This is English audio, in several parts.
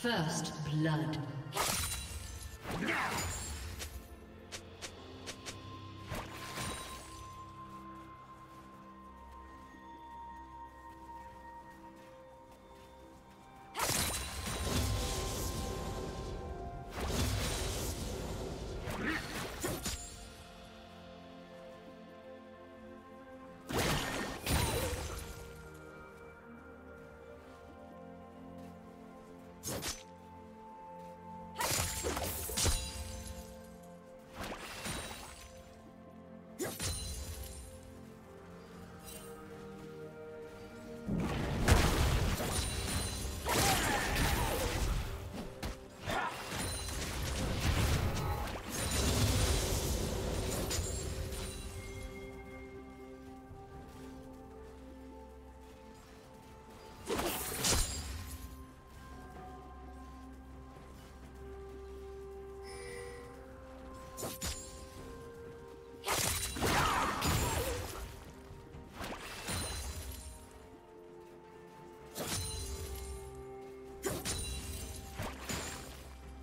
First blood.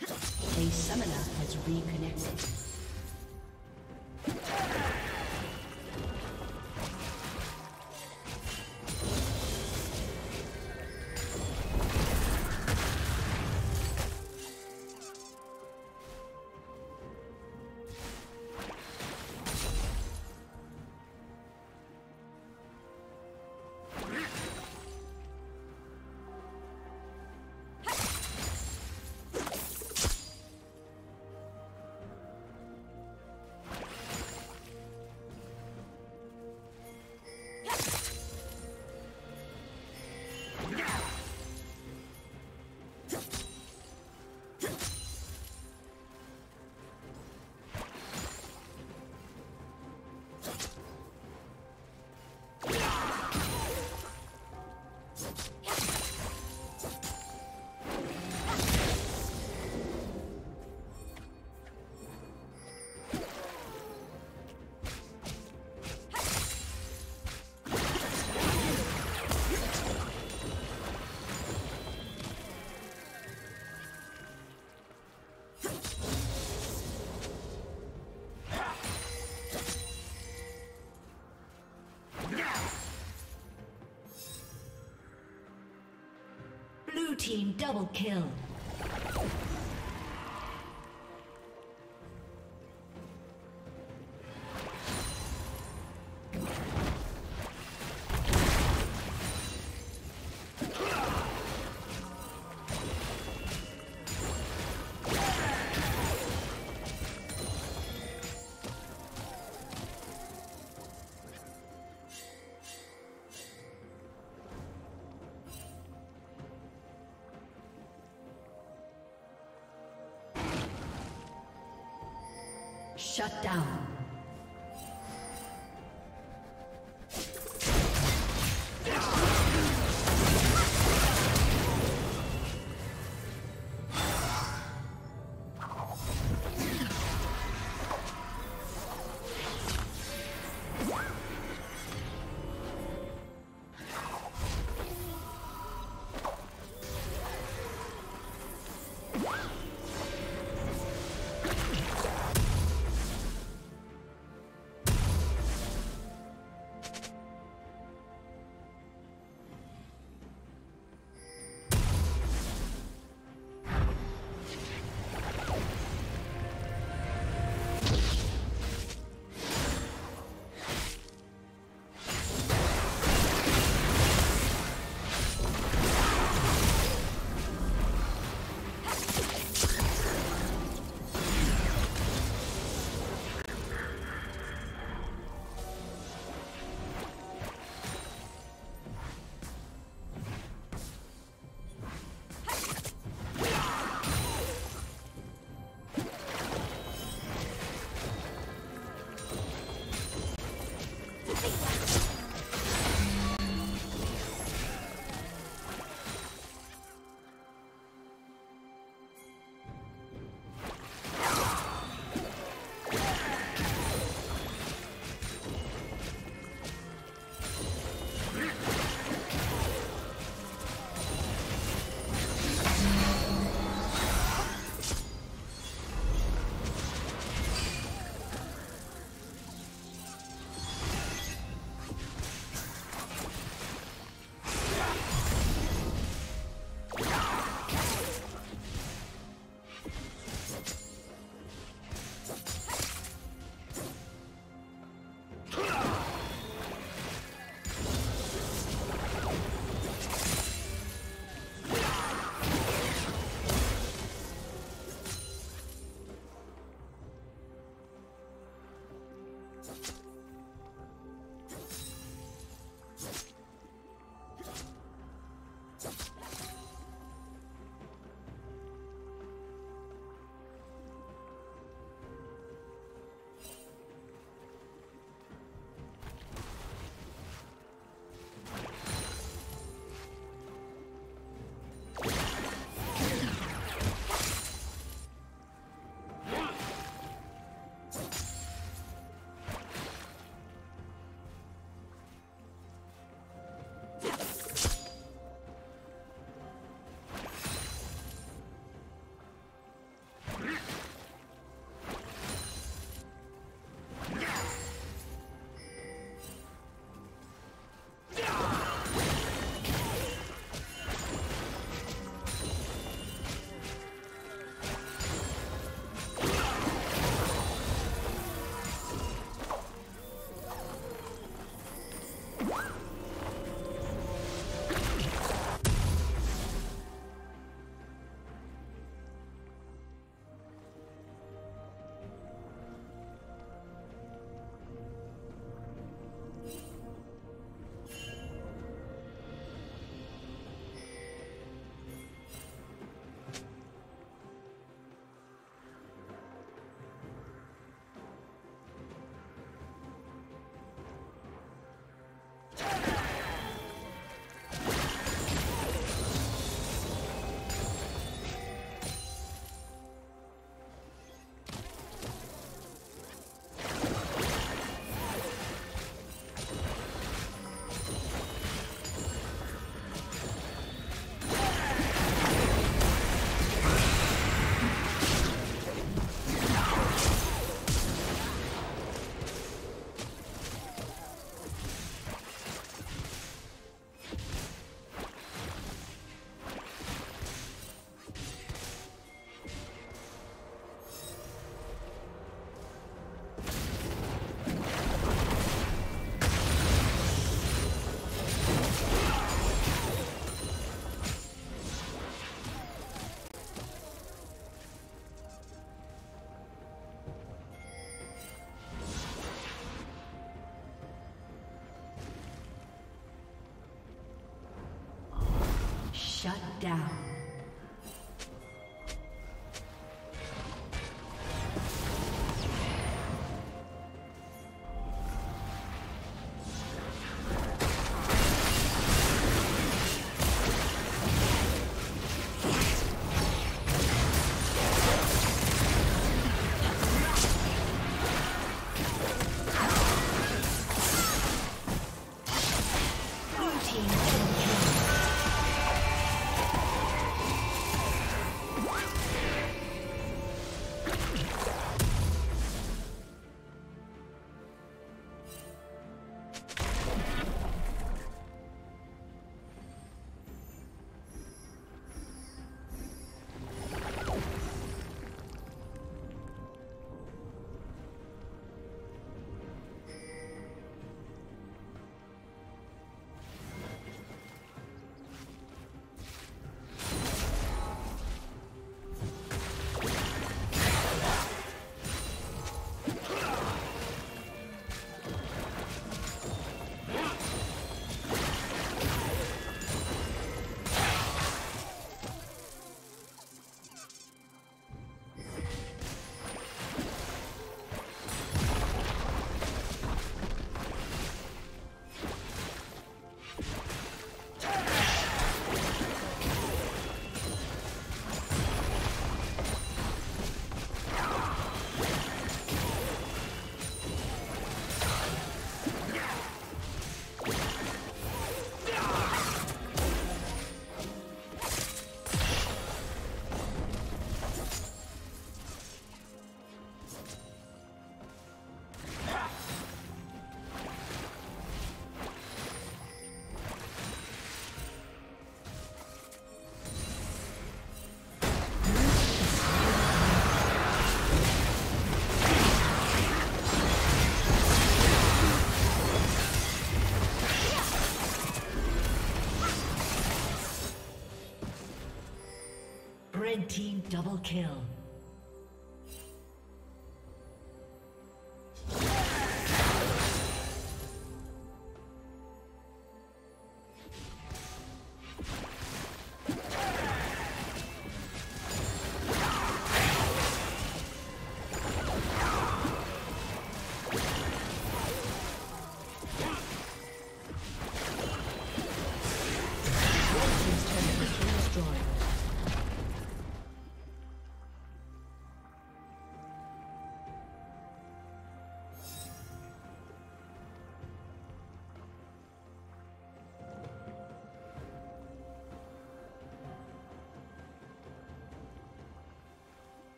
A summoner has reconnected. Team double kill. Shut down. Shut down. Red team double kill.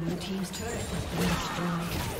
Blue team's turret has been destroyed.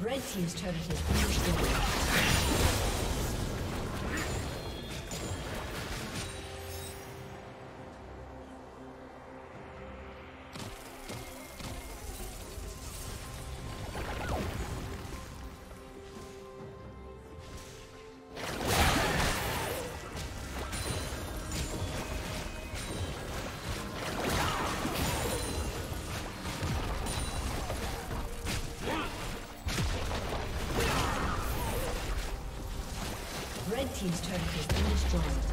Red team's turret has been destroyed. Team's turret has been destroyed.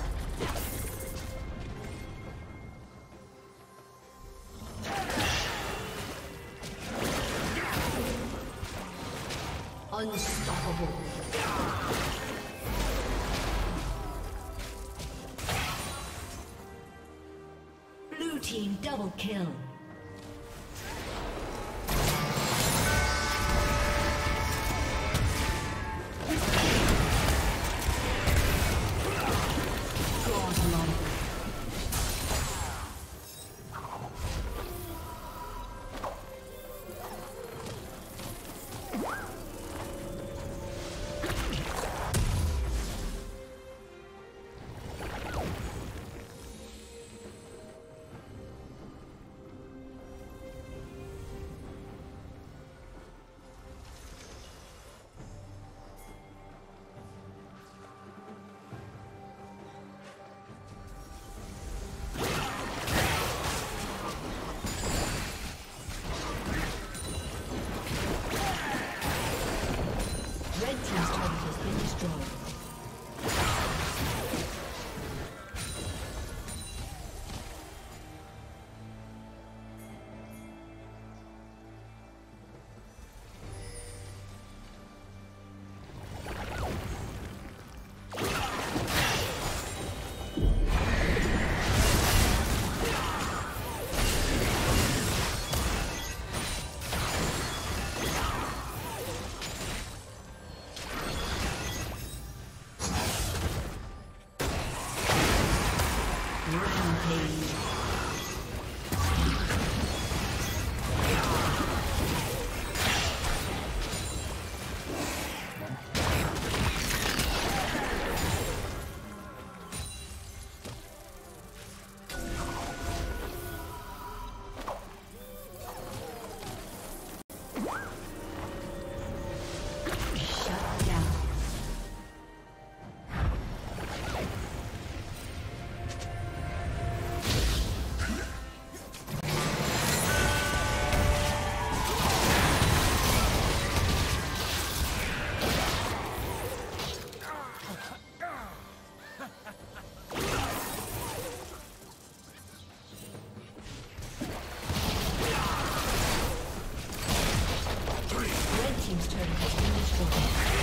team's turret has been destroyed.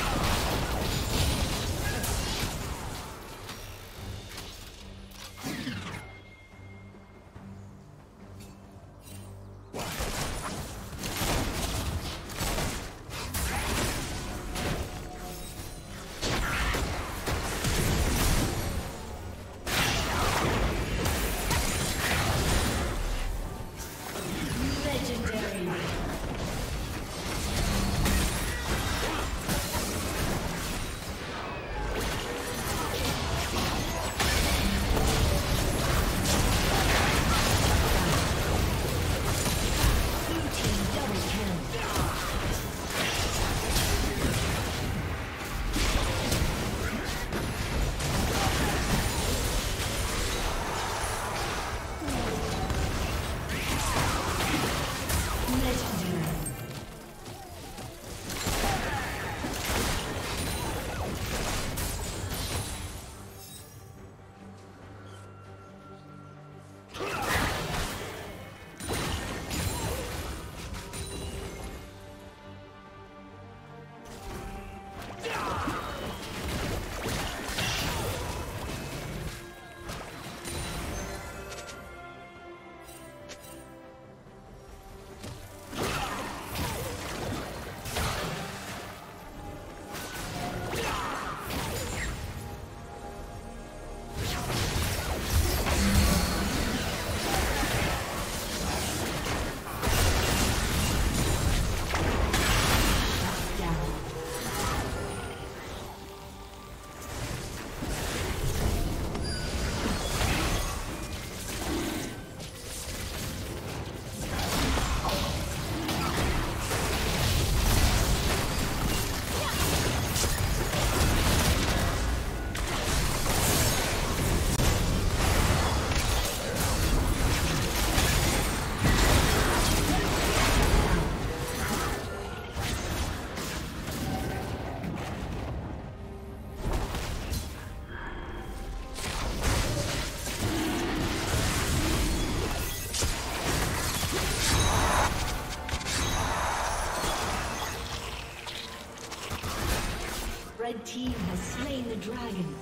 Red team has slain the dragon.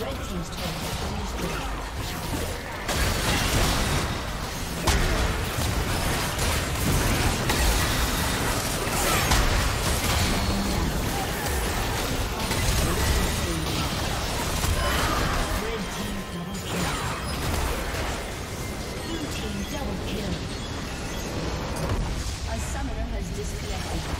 Double kill. A summoner has disconnected.